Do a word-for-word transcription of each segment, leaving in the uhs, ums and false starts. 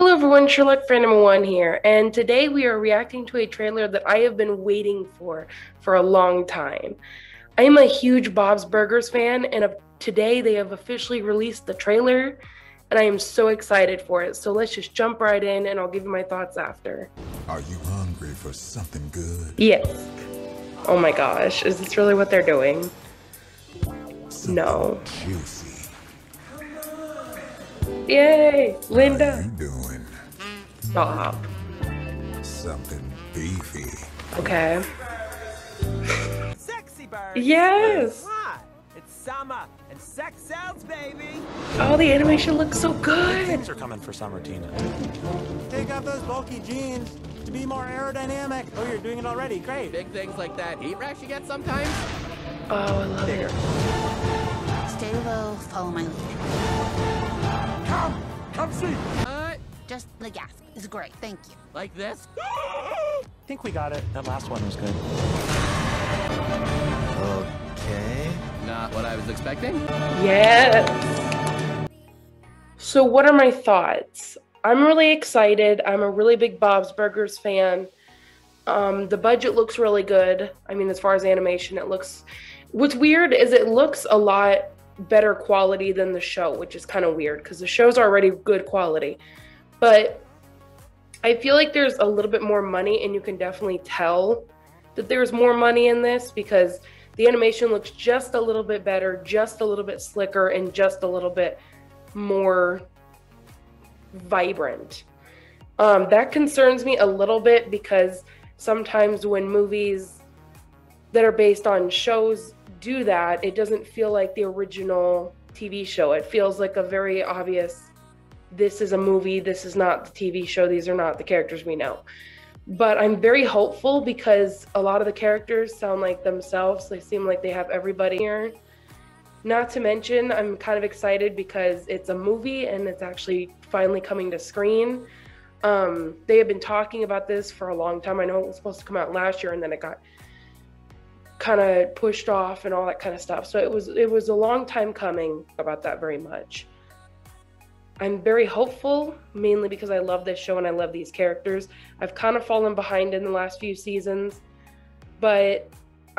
Hello everyone, Sherlock Phantom one here, and today we are reacting to a trailer that I have been waiting for for a long time. I am a huge Bob's Burgers fan, and today they have officially released the trailer, and I am so excited for it. So let's just jump right in, and I'll give you my thoughts after. Are you hungry for something good? Yes. Oh my gosh, is this really what they're doing? Something no. Juicy. Yay, Linda. How are you doing? Stop. Something beefy. Okay. Sexy bird. Yes. It's summer and sex sells, baby. Oh, the animation looks so good. Things are coming for summer, Tina. Take off those bulky jeans to be more aerodynamic. Oh, you're doing it already. Great. Big things like that heat rash you get sometimes. Oh, I love Bigger. it. Stay low. Follow my lead. Come, come see. Uh, Just the gas is great, thank you. Like this? I think we got it. That last one was good. Okay. Not what I was expecting. Yes. So what are my thoughts? I'm really excited. I'm a really big Bob's Burgers fan. Um, the budget looks really good. I mean, as far as animation, it looks... What's weird is it looks a lot... better quality than the show, which is kind of weird because the show's already good quality, but I feel like there's a little bit more money, and you can definitely tell that there's more money in this because the animation looks just a little bit better, just a little bit slicker, and just a little bit more vibrant. Um, that concerns me a little bit because sometimes when movies that are based on shows do that, it doesn't feel like the original T V show. It feels like a very obvious, this is a movie, this is not the T V show, these are not the characters we know. But I'm very hopeful because a lot of the characters sound like themselves. They seem like they have everybody here. Not to mention, I'm kind of excited because it's a movie and it's actually finally coming to screen. Um, they have been talking about this for a long time. I know it was supposed to come out last year and then it got kind of pushed off and all that kind of stuff. So it was it was a long time coming about that very much. I'm very hopeful, mainly because I love this show and I love these characters. I've kind of fallen behind in the last few seasons, but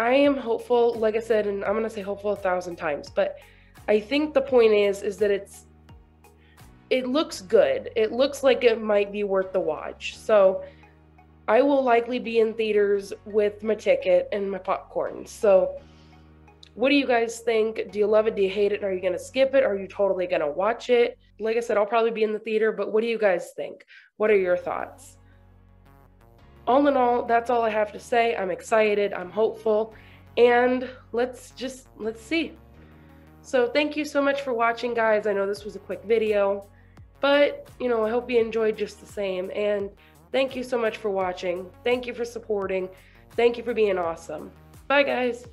I am hopeful, like I said, and I'm gonna say hopeful a thousand times, but I think the point is, is that it's, it looks good. It looks like it might be worth the watch. So I will likely be in theaters with my ticket and my popcorn. So what do you guys think? Do you love it? Do you hate it? Are you going to skip it? Are you totally going to watch it? Like I said, I'll probably be in the theater, but what do you guys think? What are your thoughts? All in all, that's all I have to say. I'm excited. I'm hopeful. And let's just, let's see. So thank you so much for watching, guys. I know this was a quick video, but you know, I hope you enjoyed just the same. And thank you so much for watching. Thank you for supporting. Thank you for being awesome. Bye, guys.